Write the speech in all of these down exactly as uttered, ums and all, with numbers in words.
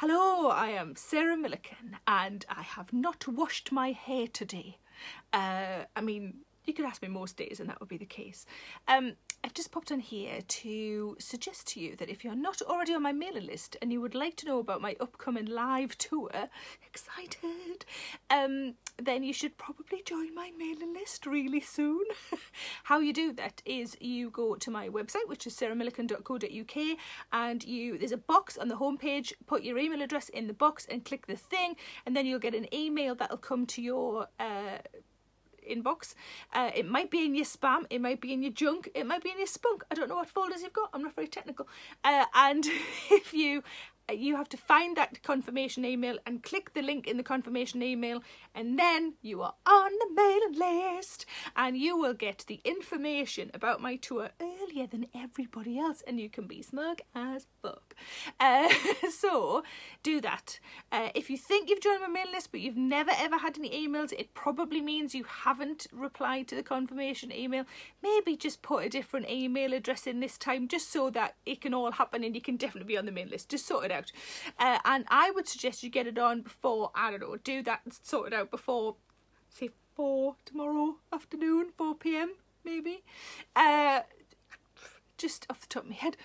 Hello, I am Sarah Millican and I have not washed my hair today. Uh, I mean, you could ask me most days and that would be the case. Um, I've just popped on here to suggest to you that if you're not already on my mailing list and you would like to know about my upcoming live tour, excited, um, then you should probably join my mailing list really soon. How you do that is you go to my website, which is sarah millican dot co dot U K, and you there's a box on the homepage, put your email address in the box and click the thing, and then you'll get an email that'll come to your uh, inbox. Uh, it might be in your spam, it might be in your junk, it might be in your spunk. I don't know what folders you've got, I'm not very technical. Uh, and if you you have to find that confirmation email and click the link in the confirmation email, and then you are on the mailing list and you will get the information about my tour earlier than everybody else, and you can be smug as fuck. Uh, so do that. Uh, if you think you've joined my mailing list but you've never ever had any emails, it probably means you haven't replied to the confirmation email. Maybe just put a different email address in this time, just so that it can all happen and you can definitely be on the mailing list. Just sort it out. Uh, and I would suggest you get it on before, I don't know, do that, sort it out before, say, four tomorrow afternoon, four p m maybe. Uh, just off the top of my head.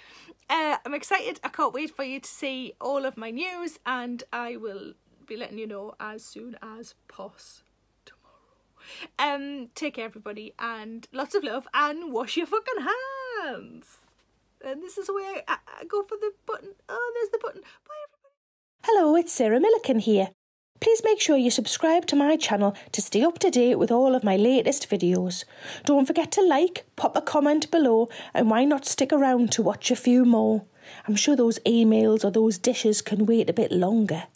Uh, I'm excited. I can't wait for you to see all of my news, and I will be letting you know as soon as possible. Tomorrow. Um, take care, everybody, and lots of love, and wash your fucking hands. And this is where I, I go for the button. Oh, there's the button. Bye, everybody. Hello, it's Sarah Millican here. Please make sure you subscribe to my channel to stay up to date with all of my latest videos. Don't forget to like, pop a comment below, and why not stick around to watch a few more? I'm sure those emails or those dishes can wait a bit longer.